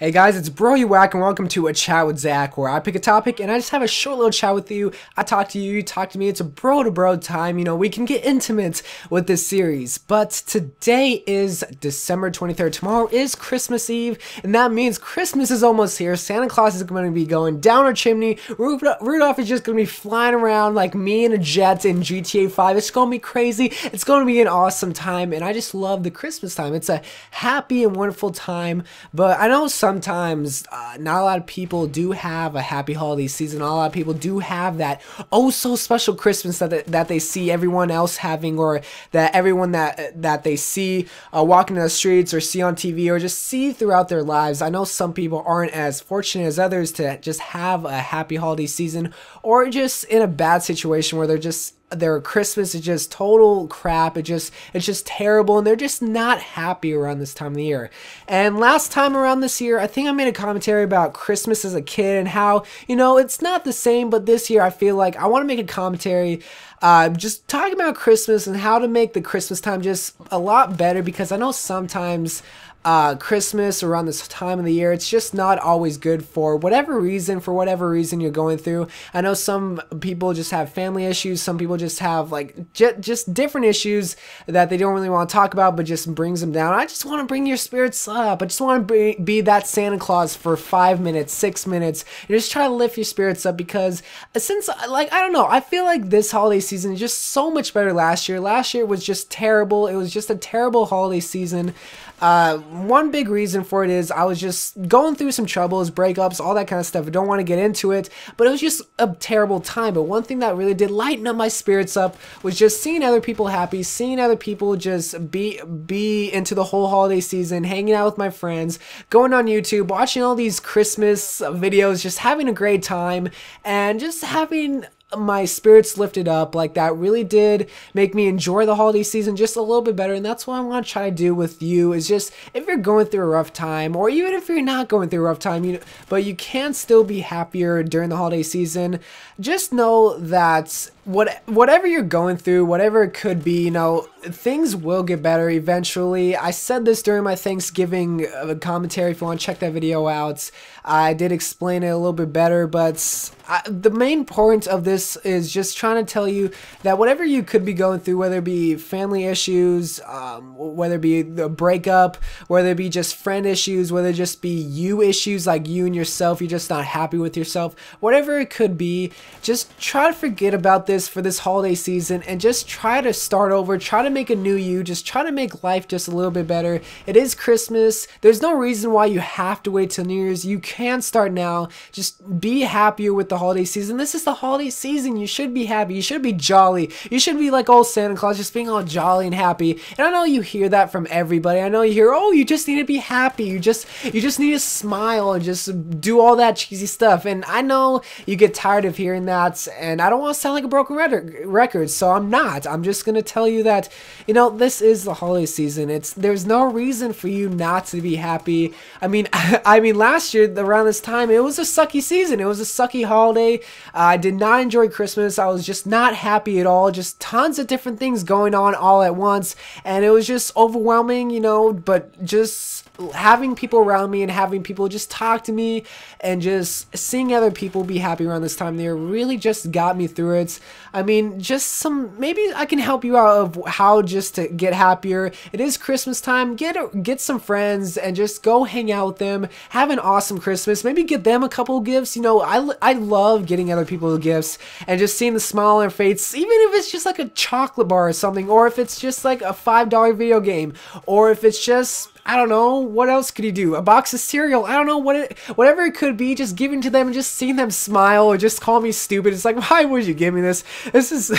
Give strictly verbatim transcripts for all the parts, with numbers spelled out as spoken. Hey guys, it's Bro You Wack and welcome to A Chat with Zach, where I pick a topic and I just have a short little chat with you. I talk to you, you talk to me, it's a bro to bro time, you know, we can get intimate with this series. But today is December twenty-third, tomorrow is Christmas Eve, and that means Christmas is almost here. Santa Claus is going to be going down our chimney, Rudolph is just going to be flying around like me in a jet in G T A five, it's going to be crazy, it's going to be an awesome time, and I just love the Christmas time. It's a happy and wonderful time, but I know some Sometimes uh, not a lot of people do have a happy holiday season. Not a lot of people do have that oh so special Christmas that they, that they see everyone else having, or that everyone that that they see uh, walking in the streets or see on T V or just see throughout their lives. I know some people aren't as fortunate as others to just have a happy holiday season, or just in a bad situation where they're just their Christmas is just total crap. It just it's just terrible, and they're just not happy around this time of the year. And last time around this year, I think I made a commentary about Christmas as a kid and how, you know, it's not the same. But this year, I feel like I want to make a commentary, uh, just talking about Christmas and how to make the Christmas time just a lot better, because I know sometimes Uh, Christmas around this time of the year, it's just not always good for whatever reason, for whatever reason you're going through. I know some people just have family issues, some people just have like j just different issues that they don't really want to talk about, but just brings them down. I just want to bring your spirits up. I just want to be, be that Santa Claus for five minutes, six minutes, and just try to lift your spirits up, because since, like, I don't know, I feel like this holiday season is just so much better last year. Last year was just terrible. It was just a terrible holiday season. Uh, one big reason for it is I was just going through some troubles, breakups, all that kind of stuff. I don't want to get into it, but it was just a terrible time. But one thing that really did lighten up my spirits up was just seeing other people happy, seeing other people just be be into the whole holiday season, hanging out with my friends, going on YouTube, watching all these Christmas videos, just having a great time, and just having my spirits lifted up. Like, that really did make me enjoy the holiday season just a little bit better, and that's what I want to try to do with you. Is just, if you're going through a rough time, or even if you're not going through a rough time, you know, but you can still be happier during the holiday season, just know that what whatever you're going through, whatever it could be, you know, things will get better eventually. I said this during my Thanksgiving commentary. If you want to check that video out, I did explain it a little bit better, but I, the main point of this is just trying to tell you that whatever you could be going through, whether it be family issues, um, whether it be the breakup, whether it be just friend issues, whether it just be you issues, like you and yourself, you're just not happy with yourself, whatever it could be, just try to forget about this for this holiday season and just try to start over, try to make a new you, just try to make life just a little bit better. It is Christmas. There's no reason why you have to wait till New Year's. You can start now. Just be happier with the holiday season. This is the holiday season. You should be happy. You should be jolly. You should be like old Santa Claus, just being all jolly and happy. And I know you hear that from everybody. I know you hear, oh, you just need to be happy. You just you just need to smile and just do all that cheesy stuff. And I know you get tired of hearing that, and I don't want to sound like a broken record, so I'm not. I'm just going to tell you that, you know, this is the holiday season. It's There's no reason for you not to be happy. I mean, I mean, last year, around this time, it was a sucky season. It was a sucky holiday. Uh, I did not enjoy Christmas. I was just not happy at all. Just tons of different things going on all at once, and it was just overwhelming, you know. But just having people around me and having people just talk to me and just seeing other people be happy around this time of the year really just got me through it. I mean, just some, maybe I can help you out of how just to get happier. It is Christmas time. Get get some friends and just go hang out with them. Have an awesome Christmas. Maybe get them a couple gifts. You know, I, I love getting other people gifts and just seeing the smile on their face, even if it's just like a chocolate bar or something, or if it's just like a five dollar video game, or if it's just, I don't know, what else could you do? A box of cereal, I don't know, what it, whatever it could be, just giving to them and just seeing them smile or just call me stupid. It's like, why would you give me this? This is,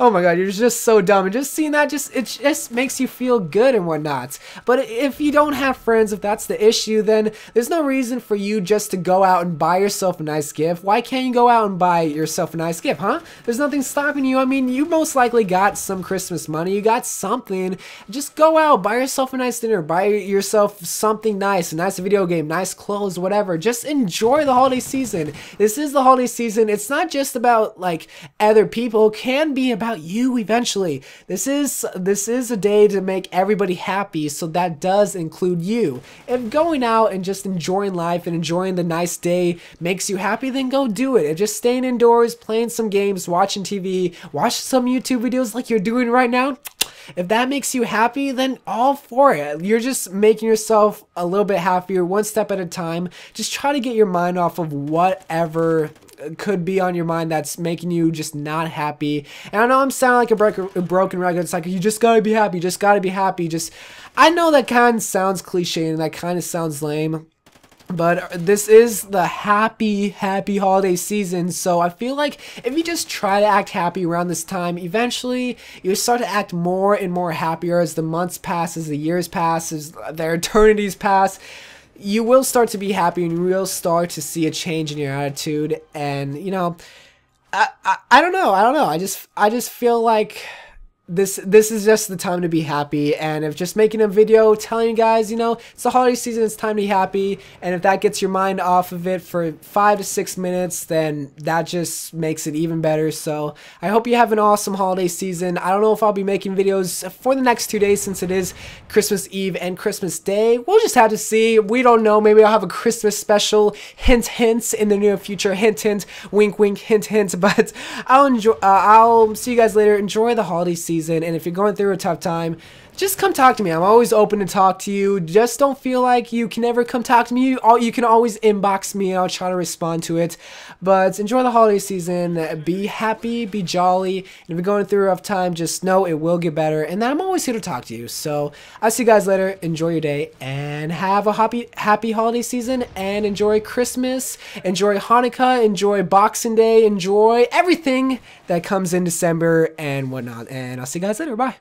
oh my god, you're just so dumb. And just seeing that, just it just makes you feel good and whatnot. But if you don't have friends, if that's the issue, then there's no reason for you just to go out and buy yourself a nice gift. Why can't you go out and buy yourself a nice gift, huh? There's nothing stopping you. I mean, you most likely got some Christmas money. You got something. Just go out, buy yourself a nice dinner, buy yourself something nice, a nice video game, nice clothes, whatever. Just enjoy the holiday season. This is the holiday season. It's not just about like other people, it can be about you eventually. This is this is a day to make everybody happy, so that does include you. If going out and just enjoying life and enjoying the nice day makes you happy, then go do it. If just staying indoors, playing some games, watching T V, watch some YouTube videos like you're doing right now, if that makes you happy, then all for it. You're just making yourself a little bit happier one step at a time. Just try to get your mind off of whatever could be on your mind that's making you just not happy. And I know I'm sounding like a, break, a broken record. It's like, you just gotta be happy, just gotta be happy. Just, I know that kind of sounds cliche and that kind of sounds lame, but this is the happy, happy holiday season, so I feel like if you just try to act happy around this time, eventually you start to act more and more happier as the months pass, as the years pass, as their eternities pass. You will start to be happy and you will start to see a change in your attitude, and, you know, I, I, I don't know, I don't know, I just, I just feel like... This this is just the time to be happy. And if just making a video telling you guys, you know, it's the holiday season, it's time to be happy, and if that gets your mind off of it for five to six minutes, then that just makes it even better. So I hope you have an awesome holiday season. I don't know if I'll be making videos for the next two days since it is Christmas Eve and Christmas Day. We'll just have to see. We don't know. Maybe I'll have a Christmas special. Hint, hint in the near future. Hint, hint. Wink, wink. Hint, hint. But I'll enjoy. Uh, I'll see you guys later. Enjoy the holiday season. And if you're going through a tough time, just come talk to me. I'm always open to talk to you. Just don't feel like you can ever come talk to me. You, all, you can always inbox me and I'll try to respond to it. But enjoy the holiday season. Be happy. Be jolly. And if you're going through a rough time, just know it will get better. And that I'm always here to talk to you. So I'll see you guys later. Enjoy your day. And have a happy, happy holiday season. And enjoy Christmas. Enjoy Hanukkah. Enjoy Boxing Day. Enjoy everything that comes in December and whatnot. And I'll see you guys later. Bye.